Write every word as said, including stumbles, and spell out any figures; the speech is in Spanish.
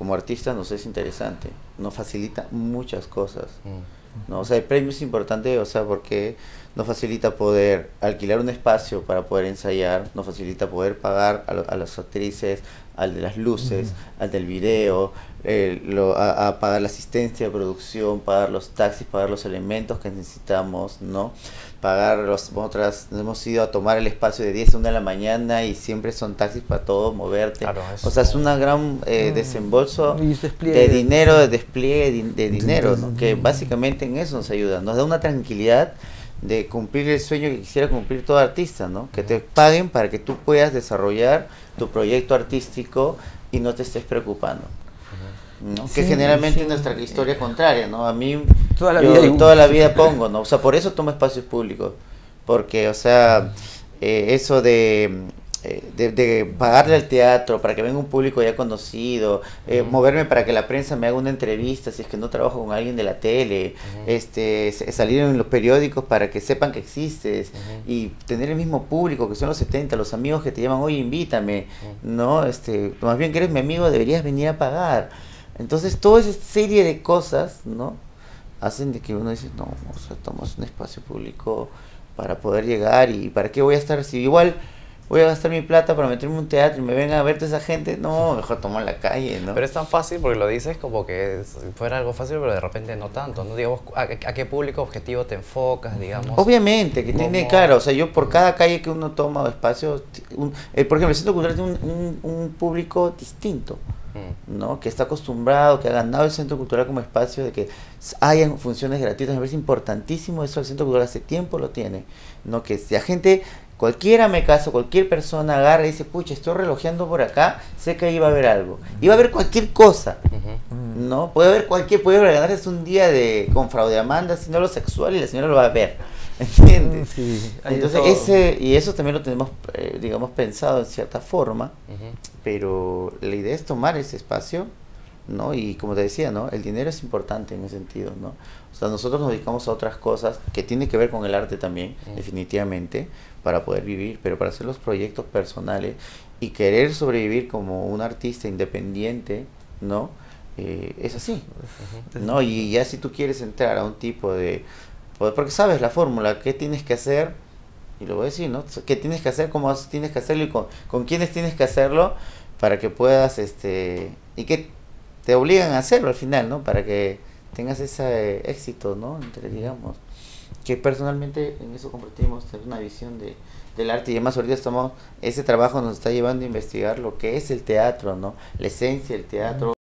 como artistas nos es interesante, nos facilita muchas cosas, mm. ¿no? O sea, el premio es importante, o sea, porque nos facilita poder alquilar un espacio para poder ensayar, nos facilita poder pagar a, lo, a las actrices, al de las luces, mm. al del video, eh, lo, a, a pagar la asistencia de producción, pagar los taxis, pagar los elementos que necesitamos, ¿no? Pagar los, otras, nos hemos ido a tomar el espacio de diez a una de la mañana y siempre son taxis para todo, moverte. Claro, es, o sea, es un gran eh, desembolso de dinero, de despliegue de, de dinero, ¿no? Que básicamente en eso nos ayuda, nos da una tranquilidad de cumplir el sueño que quisiera cumplir todo artista, ¿no? Que te paguen para que tú puedas desarrollar tu proyecto artístico y no te estés preocupando, ¿no? Sí, que generalmente sí. nuestra historia contraria, ¿no? A mí toda la, yo, vida, toda la vida pongo, ¿no? O sea, por eso tomo espacios públicos, porque, o sea, eh, eso de, de, de pagarle al teatro para que venga un público ya conocido, eh, uh-huh. moverme para que la prensa me haga una entrevista si es que no trabajo con alguien de la tele, uh-huh. este, salir en los periódicos para que sepan que existes, uh-huh. y tener el mismo público que son los setenta, los amigos que te llaman, oye, invítame, uh-huh. ¿no? Este, más bien que eres mi amigo, deberías venir a pagar. Entonces, toda esa serie de cosas, ¿no? Hacen de que uno dice, no, o sea, tomas un espacio público para poder llegar y ¿para qué voy a estar? Si igual voy a gastar mi plata para meterme en un teatro y me vengan a ver toda esa gente, no, mejor tomo en la calle, ¿no? Pero es tan fácil porque lo dices como que fuera algo fácil, pero de repente no tanto, ¿no? Digamos, ¿a, a qué público objetivo te enfocas, digamos? Obviamente, que tiene cara, o sea, yo por cada calle que uno toma o espacio, un, eh, por ejemplo, el Centro Cultural tiene un, un, un público distinto, ¿no? Que está acostumbrado, que ha ganado el Centro Cultural como espacio de que hayan funciones gratuitas. Me parece importantísimo eso, el Centro Cultural hace tiempo lo tiene, ¿no? Que si la gente, cualquiera me caso, cualquier persona agarra y dice, pucha, estoy relojeando por acá, sé que ahí va a haber algo, iba a haber cualquier cosa, ¿no? Puede haber cualquier, puede ganarse un día de con fraude Amanda, si no lo sexual, y la señora lo va a ver, ¿entiendes? Sí, entonces ese, y eso también lo tenemos, eh, digamos, pensado en cierta forma, uh-huh. pero la idea es tomar ese espacio, ¿no? Y como te decía, ¿no? El dinero es importante en ese sentido, ¿no? O sea, nosotros nos dedicamos a otras cosas que tienen que ver con el arte también, uh-huh. definitivamente, para poder vivir, pero para hacer los proyectos personales y querer sobrevivir como un artista independiente, ¿no? Eh, es así, uh-huh. ¿no? Y ya si tú quieres entrar a un tipo de... Porque sabes la fórmula, qué tienes que hacer, y lo voy a decir, ¿no? Qué tienes que hacer, cómo tienes que hacerlo y con, con quiénes tienes que hacerlo para que puedas, este, y que te obligan a hacerlo al final, ¿no? Para que tengas ese éxito, ¿no? Entre, digamos, que personalmente en eso compartimos una visión de, del arte, y además ahorita estamos, ese trabajo nos está llevando a investigar lo que es el teatro, ¿no? La esencia del teatro.